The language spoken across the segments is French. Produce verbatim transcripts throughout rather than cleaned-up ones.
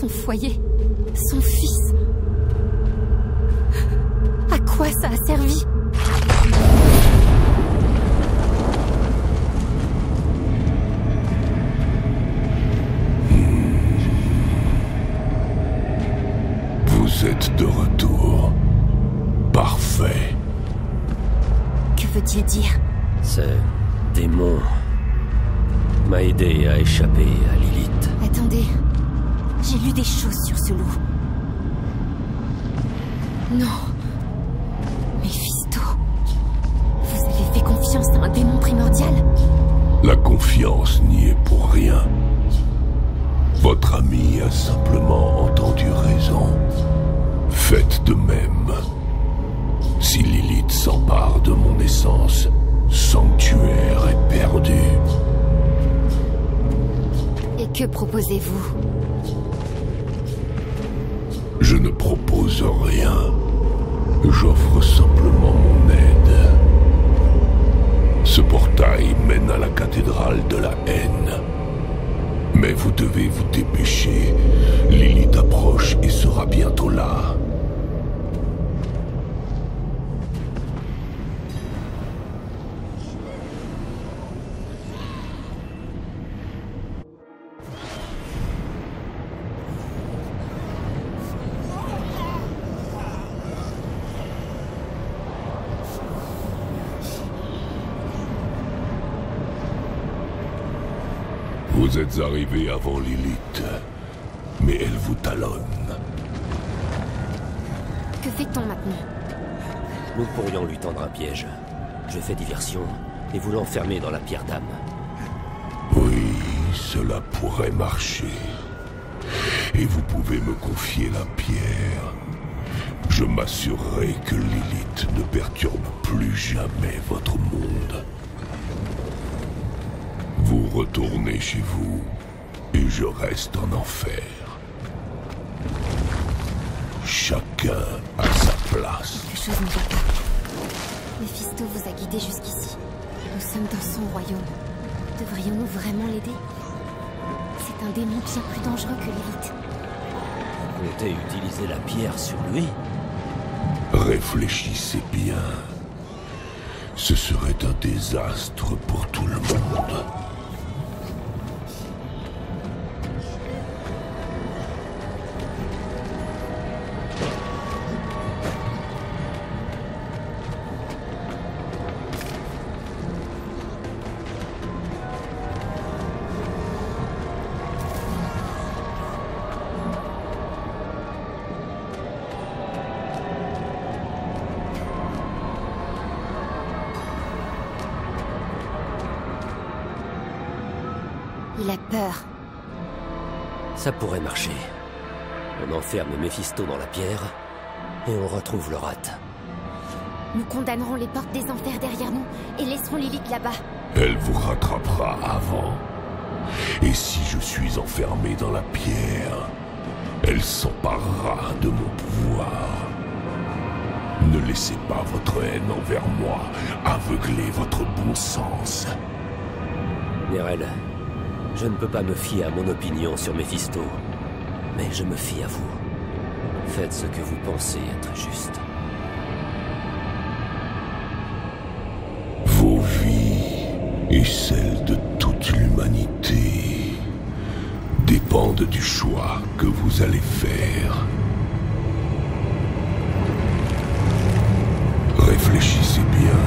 son foyer, son fils. À quoi ça a servi ? Vous êtes de retour. Parfait. Que veux-tu dire ? Ce démon m'a aidé à échapper à Lilith. Attendez, j'ai lu des choses sur ce loup. Non. Méphisto, vous avez fait confiance à un démon primordial ? La confiance n'y est pour rien. Votre ami a simplement entendu raison. Faites de même. Si Lilith s'empare de mon essence, Sanctuaire est perdu. Et que proposez-vous? Je ne propose rien. J'offre simplement mon aide. Ce portail mène à la cathédrale de la haine. Mais vous devez vous dépêcher. Lilith approche et sera bientôt là. Vous êtes arrivés avant Lilith, mais elle vous talonne. Que fait-on maintenant? Nous pourrions lui tendre un piège. Je fais diversion et vous l'enfermer dans la pierre d'âme. Oui, cela pourrait marcher. Et vous pouvez me confier la pierre. Je m'assurerai que Lilith ne perturbe plus jamais votre monde. Vous retournez chez vous, et je reste en enfer. Chacun à sa place. Quelque chose ne va pas. Méphisto vous a guidé jusqu'ici. Nous sommes dans son royaume. Devrions-nous vraiment l'aider? C'est un démon bien plus dangereux que Lilith. Vous comptez utiliser la pierre sur lui? Réfléchissez bien. Ce serait un désastre pour tout le monde. Il a peur. Ça pourrait marcher. On enferme Méphisto dans la pierre, et on retrouve Lorath. Nous condamnerons les portes des enfers derrière nous, et laisserons Lilith là-bas. Elle vous rattrapera avant. Et si je suis enfermé dans la pierre, elle s'emparera de mon pouvoir. Ne laissez pas votre haine envers moi aveugler votre bon sens. Neyrelle, je ne peux pas me fier à mon opinion sur Méphisto, mais je me fie à vous. Faites ce que vous pensez être juste. Vos vies et celles de toute l'humanité dépendent du choix que vous allez faire. Réfléchissez bien.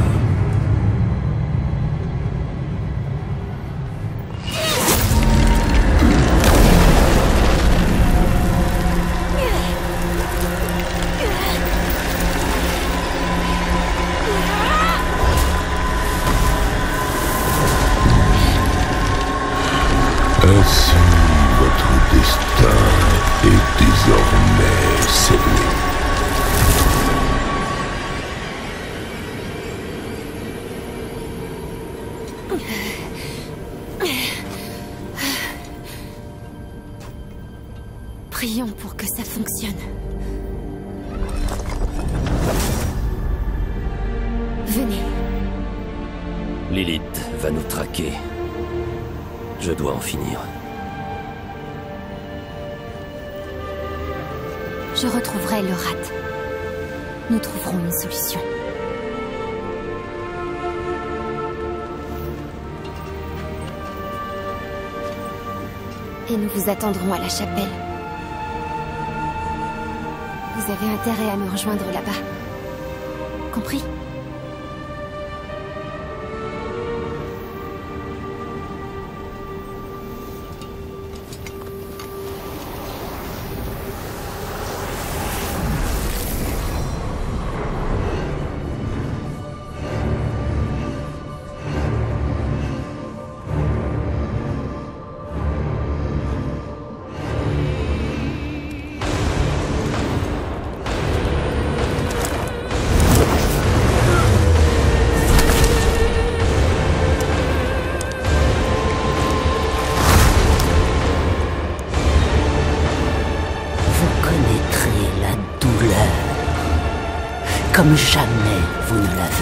Ainsi, votre destin est désormais scellé. Je dois en finir. Je retrouverai Lorath. Nous trouverons une solution. Et nous vous attendrons à la chapelle. Vous avez intérêt à me rejoindre là-bas. Compris ? Comme jamais vous ne l'avez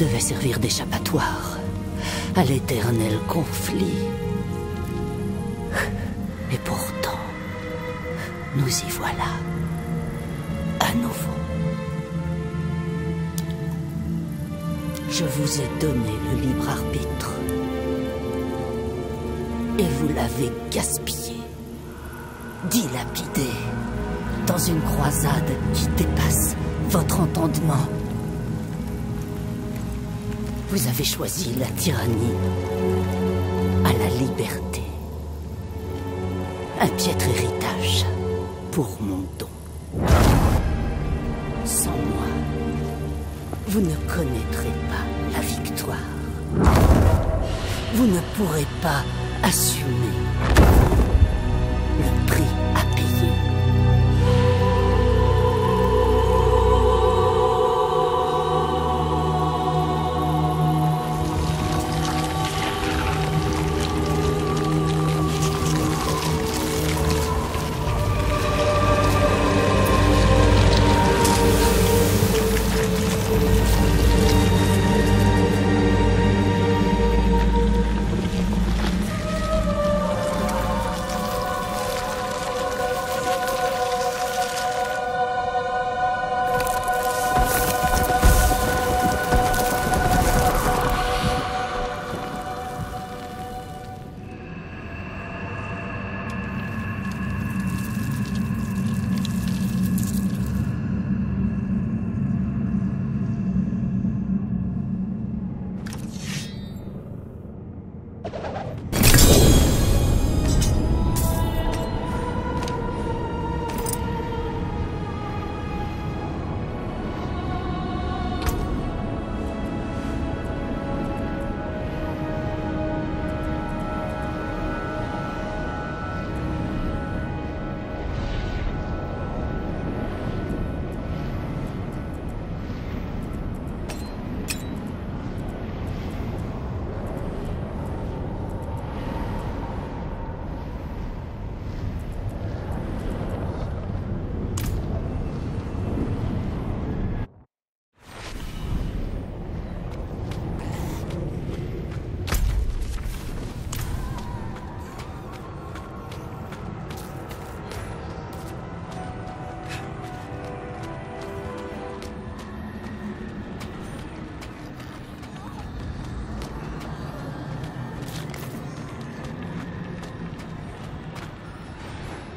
devait servir d'échappatoire à l'éternel conflit. Et pourtant, nous y voilà, à nouveau. Je vous ai donné le libre arbitre, et vous l'avez gaspillé, dilapidé, dans une croisade qui dépasse votre entendement. Vous avez choisi la tyrannie à la liberté. Un piètre héritage pour mon don. Sans moi, vous ne connaîtrez pas la victoire. Vous ne pourrez pas assumer le prix à payer.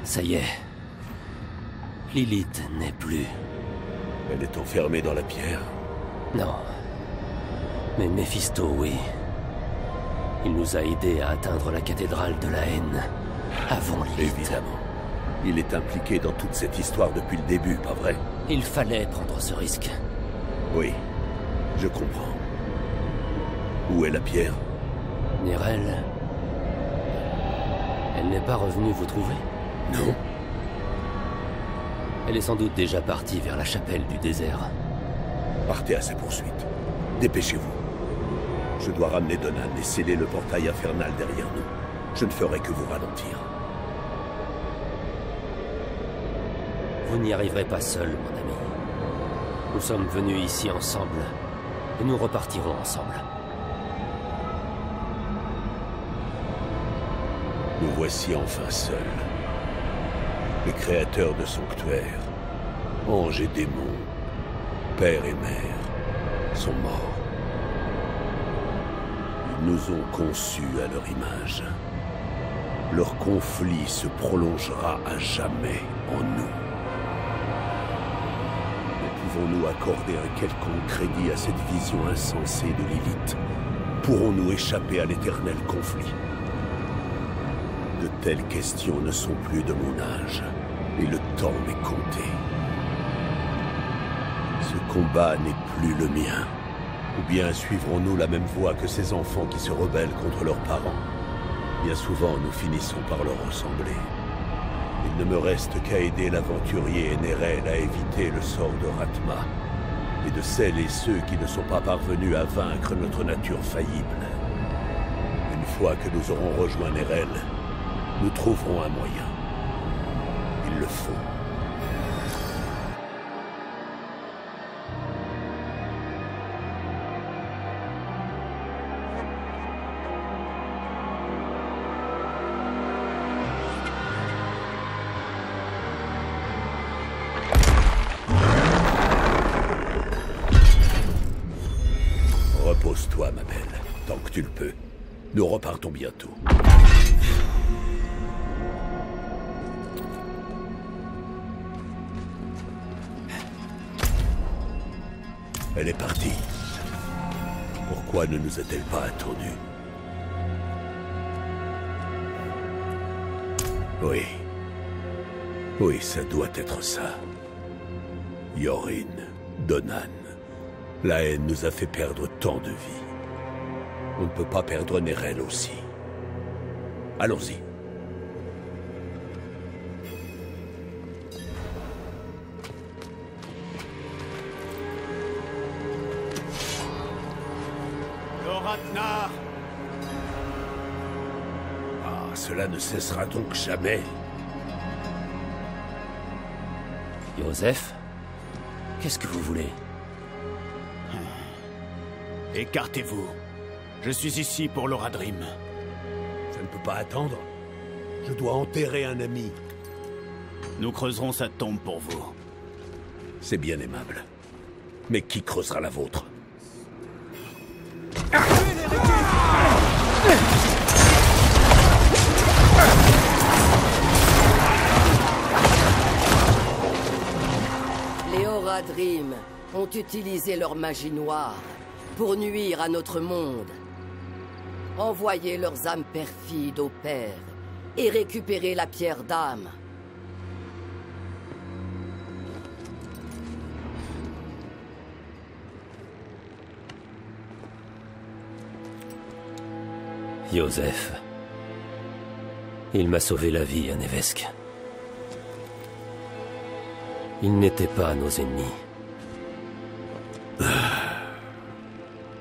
Ça y est. Lilith n'est plus. Elle est enfermée dans la pierre? Non. Mais Méphisto, oui. Il nous a aidés à atteindre la cathédrale de la haine. Avant Lilith. Évidemment. Il est impliqué dans toute cette histoire depuis le début, pas vrai? Il fallait prendre ce risque. Oui. Je comprends. Où est la pierre? Neyrelle. Elle n'est pas revenue vous trouver? Non. Elle est sans doute déjà partie vers la chapelle du désert. Partez à sa poursuite. Dépêchez-vous. Je dois ramener Donan et sceller le portail infernal derrière nous. Je ne ferai que vous ralentir. Vous n'y arriverez pas seul, mon ami. Nous sommes venus ici ensemble, et nous repartirons ensemble. Nous voici enfin seuls. Les créateurs de sanctuaires, anges et démons, père et mère, sont morts. Ils nous ont conçus à leur image. Leur conflit se prolongera à jamais en nous. Mais pouvons-nous accorder un quelconque crédit à cette vision insensée de Lilith? Pourrons-nous échapper à l'éternel conflit? De telles questions ne sont plus de mon âge, et le temps m'est compté. Ce combat n'est plus le mien. Ou bien suivrons-nous la même voie que ces enfants qui se rebellent contre leurs parents? Bien souvent, nous finissons par leur ressembler. Il ne me reste qu'à aider l'aventurier Neyrelle à éviter le sort de Ratma, et de celles et ceux qui ne sont pas parvenus à vaincre notre nature faillible. Une fois que nous aurons rejoint Neyrelle, nous trouverons un moyen. Il le faut. Repose-toi, ma belle, tant que tu le peux. Nous repartons bientôt. Elle est partie. Pourquoi ne nous a-t-elle pas attendus? Oui. Oui, ça doit être ça. Yorin, Donan. La haine nous a fait perdre tant de vies. On ne peut pas perdre Neyrelle aussi. Allons-y. Ratma ! Ah, cela ne cessera donc jamais. Joseph, qu'est-ce que vous voulez? Écartez-vous. Je suis ici pour Laura Dream. Ça ne peut pas attendre. Je dois enterrer un ami. Nous creuserons sa tombe pour vous. C'est bien aimable. Mais qui creusera la vôtre? Les Horadrim ont utilisé leur magie noire pour nuire à notre monde. Envoyez leurs âmes perfides au Père et récupérez la pierre d'âme. Joseph. Il m'a sauvé la vie, Anévesque. Ils n'étaient pas nos ennemis.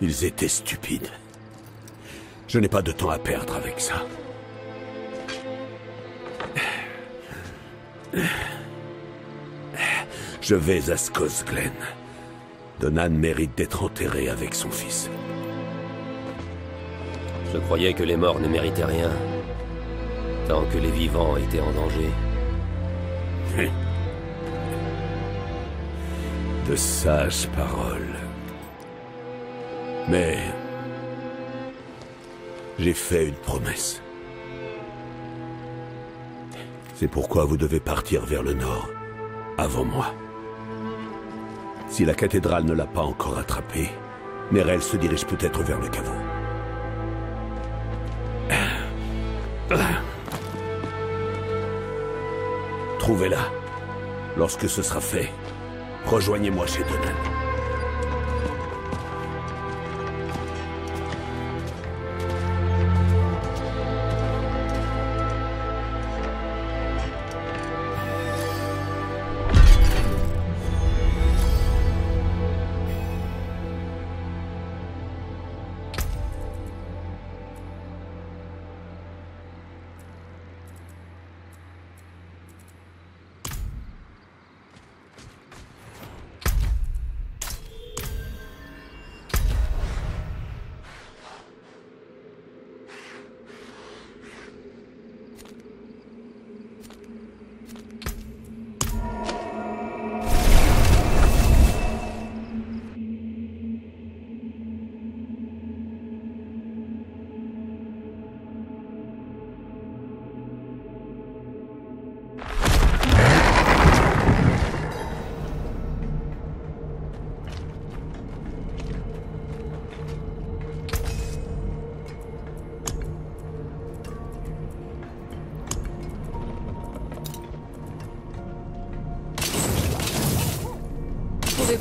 Ils étaient stupides. Je n'ai pas de temps à perdre avec ça. Je vais à Skosglen. Donan mérite d'être enterré avec son fils. Je croyais que les morts ne méritaient rien, tant que les vivants étaient en danger. De sages paroles. Mais... j'ai fait une promesse. C'est pourquoi vous devez partir vers le nord, avant moi. Si la cathédrale ne l'a pas encore attrapé, Neyrelle se dirige peut-être vers le caveau. Trouvez-la. Lorsque ce sera fait, rejoignez-moi chez Donald.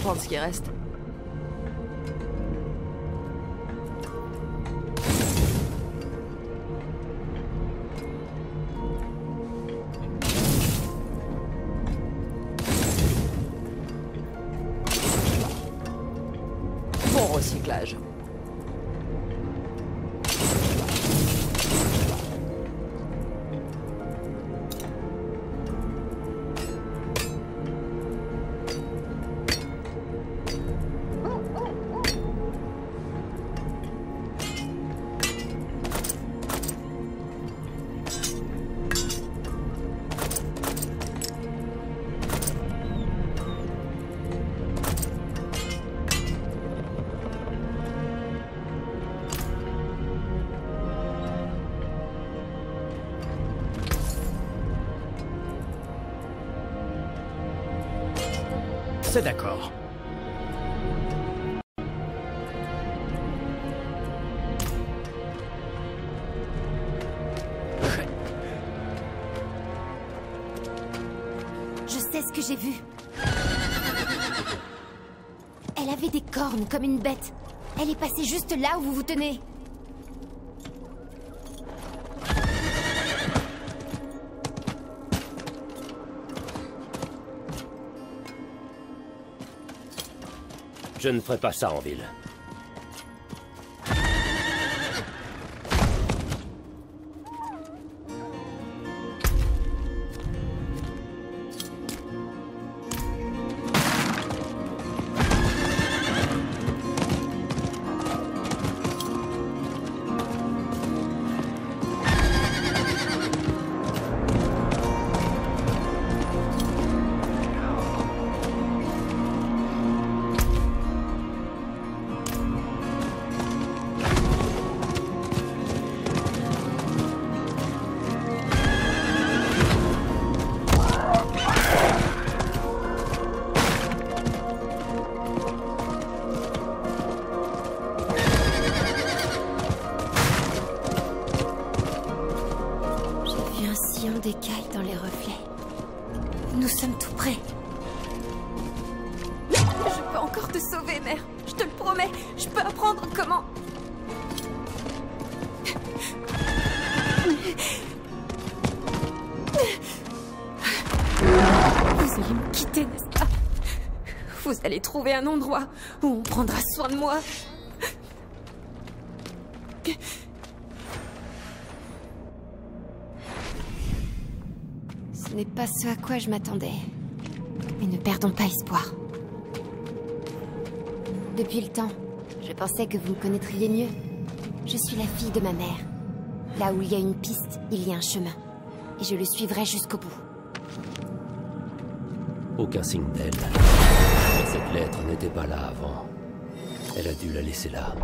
Prendre ce qui reste. Bon recyclage. C'est d'accord. Je sais ce que j'ai vu. Elle avait des cornes comme une bête. Elle est passée juste là où vous vous tenez. Je ne ferai pas ça en ville. Trouver un endroit où on prendra soin de moi. Ce n'est pas ce à quoi je m'attendais. Mais ne perdons pas espoir. Depuis le temps, je pensais que vous me connaîtriez mieux. Je suis la fille de ma mère. Là où il y a une piste, il y a un chemin. Et je le suivrai jusqu'au bout. Aucun signe d'elle. Cette lettre n'était pas là avant. Elle a dû la laisser là.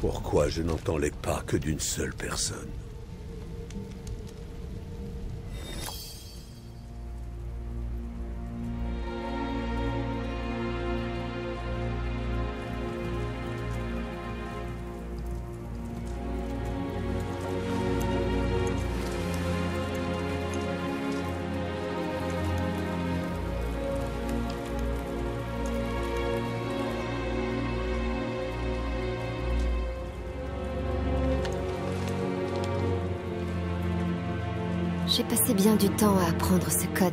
Pourquoi je n'entends les pas que d'une seule personne? J'ai passé bien du temps à apprendre ce code.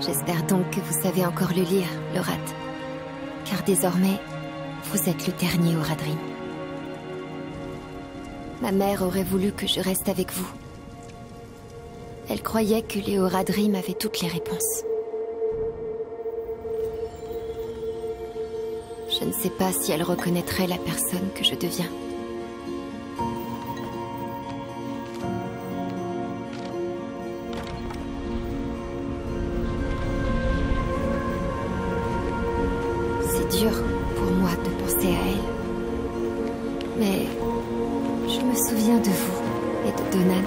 J'espère donc que vous savez encore le lire, Lorath. Car désormais, vous êtes le dernier Horadrim. Ma mère aurait voulu que je reste avec vous. Elle croyait que les Horadrim avaient toutes les réponses. Je ne sais pas si elle reconnaîtrait la personne que je deviens. Je me souviens de vous et de Donan.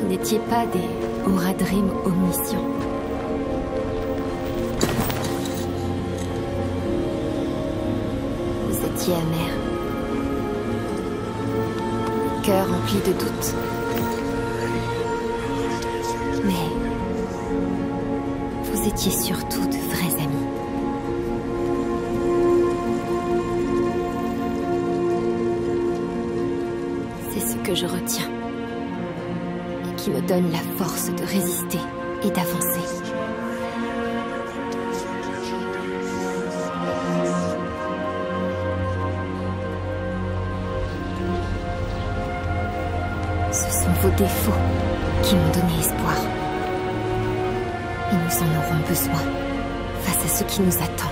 Vous n'étiez pas des Horadrim omniscients. Vous étiez amers. Le cœur rempli de doutes. Mais vous étiez surtout de vrais amis. Que je retiens et qui me donne la force de résister et d'avancer. Ce sont vos défauts qui m'ont donné espoir. Et nous en aurons besoin face à ce qui nous attend.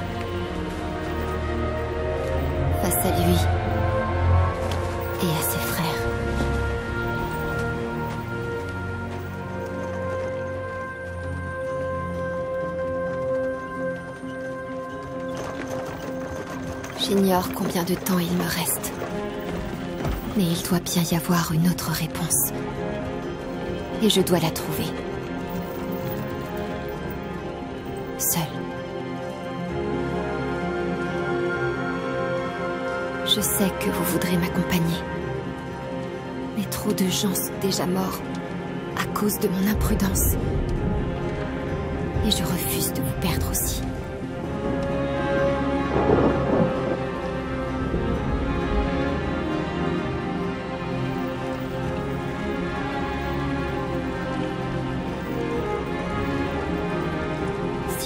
Face à lui et à ses frères. J'ignore combien de temps il me reste, mais il doit bien y avoir une autre réponse, et je dois la trouver. Seule. Je sais que vous voudrez m'accompagner, mais trop de gens sont déjà morts à cause de mon imprudence, et je refuse de vous perdre aussi.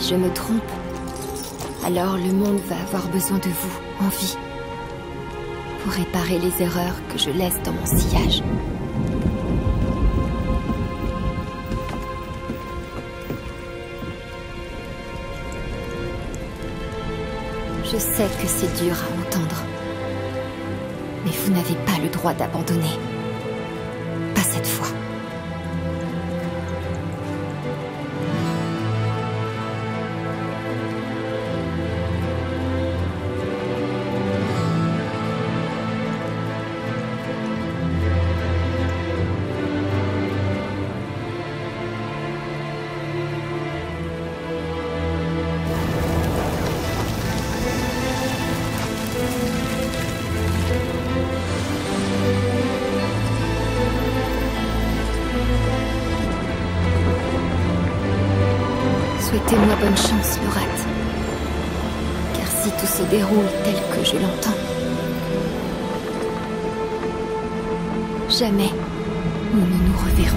Je me trompe, alors le monde va avoir besoin de vous, en vie, pour réparer les erreurs que je laisse dans mon sillage. Je sais que c'est dur à entendre, mais vous n'avez pas le droit d'abandonner. Pas cette fois. Souhaitez-moi bonne chance, Lorath. Car si tout se déroule tel que je l'entends, jamais nous ne nous reverrons.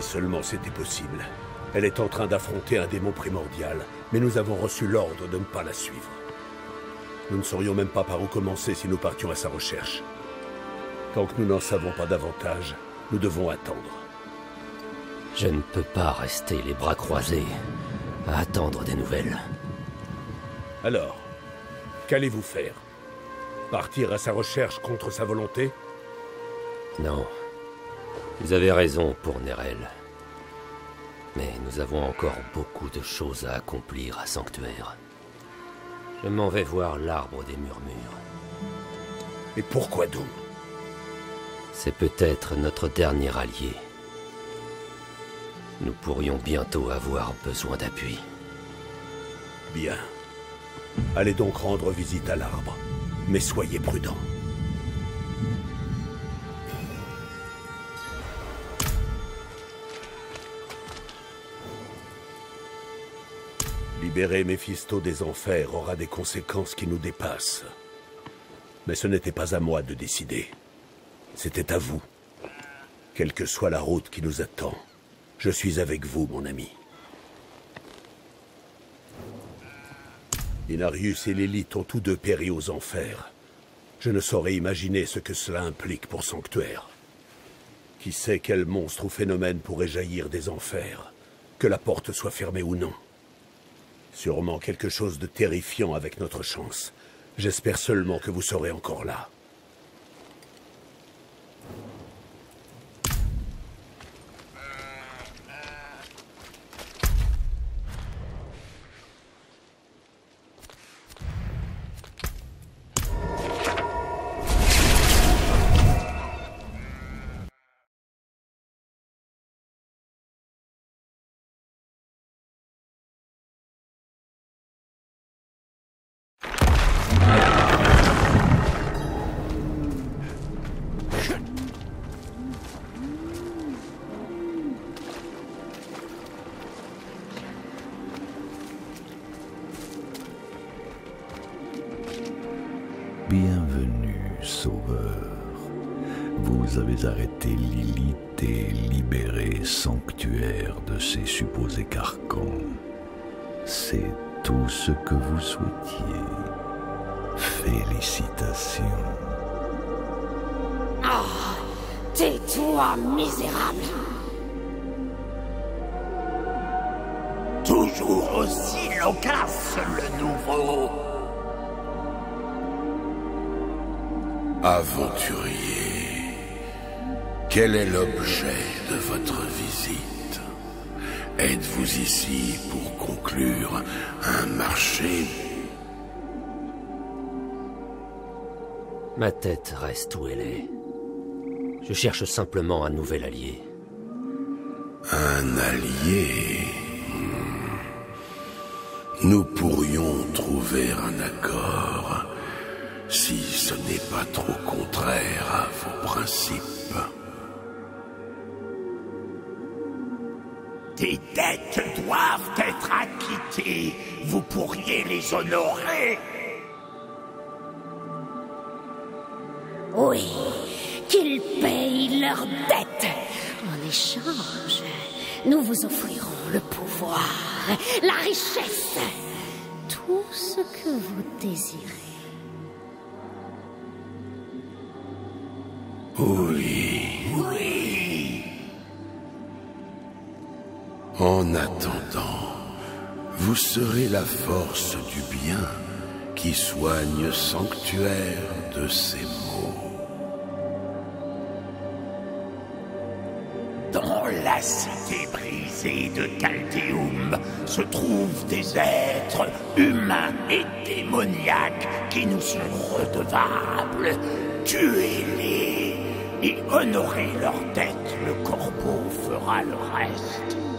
Si seulement c'était possible. Elle est en train d'affronter un démon primordial, mais nous avons reçu l'ordre de ne pas la suivre. Nous ne saurions même pas par où commencer si nous partions à sa recherche. Tant que nous n'en savons pas davantage, nous devons attendre. Je ne peux pas rester les bras croisés à attendre des nouvelles. Alors, qu'allez-vous faire? Partir à sa recherche contre sa volonté? Non. Vous avez raison pour Neyrelle. Mais nous avons encore beaucoup de choses à accomplir à Sanctuaire. Je m'en vais voir l'arbre des murmures. Et pourquoi donc? C'est peut-être notre dernier allié. Nous pourrions bientôt avoir besoin d'appui. Bien. Allez donc rendre visite à l'arbre, mais soyez prudents. Libérer Méphisto des enfers aura des conséquences qui nous dépassent. Mais ce n'était pas à moi de décider. C'était à vous. Quelle que soit la route qui nous attend, je suis avec vous, mon ami. Inarius et Lilith ont tous deux péri aux enfers. Je ne saurais imaginer ce que cela implique pour Sanctuaire. Qui sait quel monstre ou phénomène pourrait jaillir des enfers, que la porte soit fermée ou non. Sûrement quelque chose de terrifiant avec notre chance. J'espère seulement que vous serez encore là. Arrêter Lilith et libérer Sanctuaire de ses supposés carcans. C'est tout ce que vous souhaitiez. Félicitations. Ah, tais-toi, misérable. Toujours aussi loquace, le nouveau. Aventurier. Quel est l'objet de votre visite? Êtes-vous ici pour conclure un marché? Ma tête reste où elle est. Je cherche simplement un nouvel allié. Un allié? Nous pourrions trouver un accord, si ce n'est pas trop contraire à vos principes. Des dettes doivent être acquittées. Vous pourriez les honorer. Oui, qu'ils payent leurs dettes. En échange, nous vous offrirons le pouvoir, la richesse, tout ce que vous désirez. Oui, oui. En attendant, vous serez la force du bien qui soigne Sanctuaire de ses maux. Dans la cité brisée de Calteum se trouvent des êtres humains et démoniaques qui nous sont redevables. Tuez-les et honorez leurs dettes, le corbeau fera le reste.